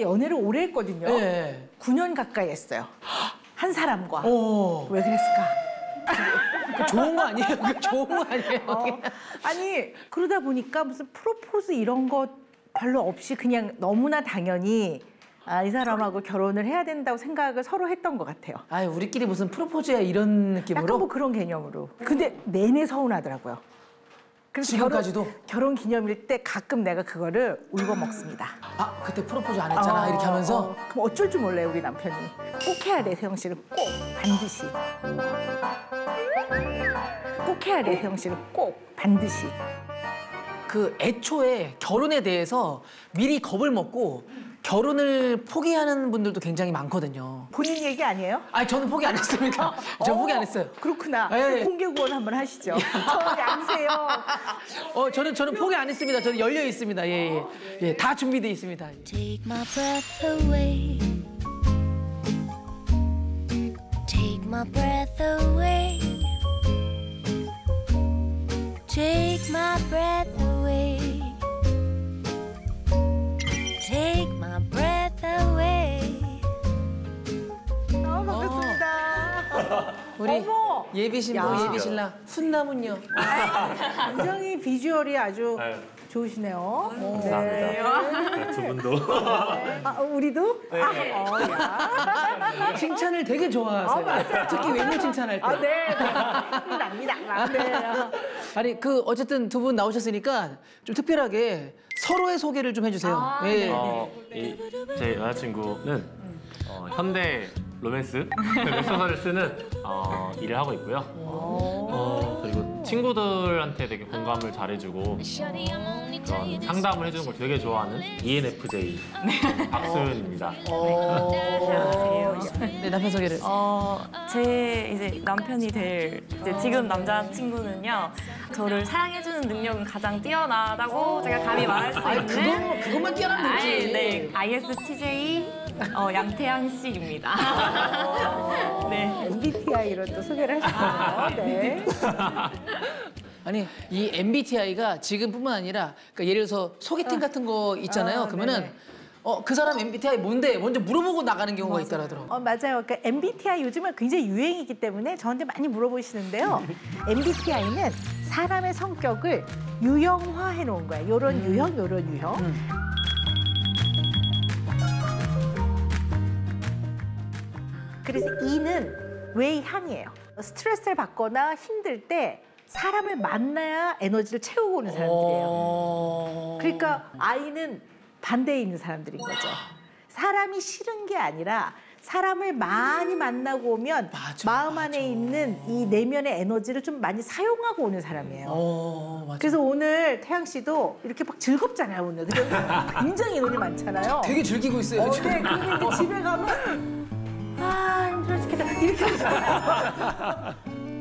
연애를 오래 했거든요. 네. 9년 가까이 했어요. 한 사람과. 오. 왜 그랬을까? 좋은 거 아니에요? 좋은 거 아니에요? 아니, 그러다 보니까 무슨 프로포즈 이런 거 별로 없이 그냥 너무나 당연히 아, 이 사람하고 결혼을 해야 된다고 생각을 서로 했던 것 같아요. 아, 우리끼리 무슨 프로포즈야 이런 느낌으로? 약간 뭐 그런 개념으로. 근데 내내 서운하더라고요. 그래서 지금까지도? 결혼 기념일 때 가끔 내가 그거를 울고 먹습니다. 아, 그때 프로포즈 안 했잖아, 이렇게 하면서? 그럼 어쩔 줄 몰라요, 우리 남편이. 꼭 해야 돼, 세영 씨는 꼭, 반드시. 꼭 해야 돼, 세영 씨는 꼭, 반드시. 그 애초에 결혼에 대해서 미리 겁을 먹고 결혼을 포기하는 분들도 굉장히 많거든요. 본인 얘기 아니에요? 아니, 저는 포기 안 했습니다. 저는 포기 안 했어요. 그렇구나. 네. 공개 구원 한번 하시죠. 저는 양세요. 저는 포기 안 했습니다. 저는 열려 있습니다. 예, 예. 예, 다 준비돼 있습니다. Take my breath away. Take my breath away. Take my breath away. Take my breath away. 반갑습니다. 우리 어머! 예비신부, 예비신랑 훈남은요. 굉장히 비주얼이 아주 아유. 좋으시네요. 감사합니다. 네. 두 분도. 아, 우리도? 네. 칭찬을 되게 좋아하세요. 특히 외모 칭찬할 때. 아, 네. 납니다. 네. 아니, 어쨌든 두 분 나오셨으니까 좀 특별하게 서로의 소개를 좀 해주세요. 아, 네. 제 여자친구는 현대 로맨스 소설을 쓰는 일을 하고 있고요. 그리고 친구들한테 되게 공감을 잘해주고 그런 상담을 해주는 걸 되게 좋아하는 ENFJ 박소연입니다. 안녕하세요. 네, 남편 소개를. 제 이제 남편이 될 이제 지금 남자친구는요. 저를 사랑해주는 능력은 가장 뛰어나다고 제가 감히 말할 수 있는. 그것만 뛰어난 거지. 네, ISTJ. 양태양 씨입니다. 네. MBTI로 또 소개를 하시네요. 네. 아니, 이 MBTI가 지금뿐만 아니라 그러니까 예를 들어서 소개팅 같은 거 있잖아요. 그러면은 네네. 그 사람 MBTI 뭔데? 먼저 물어보고 나가는 경우가 있더라고요. 맞아요. 그러니까 MBTI 요즘은 굉장히 유행이기 때문에 저한테 많이 물어보시는데요. MBTI는 사람의 성격을 유형화해 놓은 거예요. 요런 유형, 요런 유형. 그래서 E는 왜 향이에요. 스트레스를 받거나 힘들 때 사람을 만나야 에너지를 채우고 오는 사람들이에요. 그러니까 I는 반대에 있는 사람들인 거죠. 사람이 싫은 게 아니라 사람을 많이 만나고 오면 마음 안에 있는 이 내면의 에너지를 좀 많이 사용하고 오는 사람이에요. 그래서 오늘 태양 씨도 이렇게 막 즐겁잖아요, 오늘. 굉장히 인원이 많잖아요. 되게 즐기고 있어요. 네, 근데 집에 가면 아, 힘들어 죽겠다. 이렇게 하잖아요.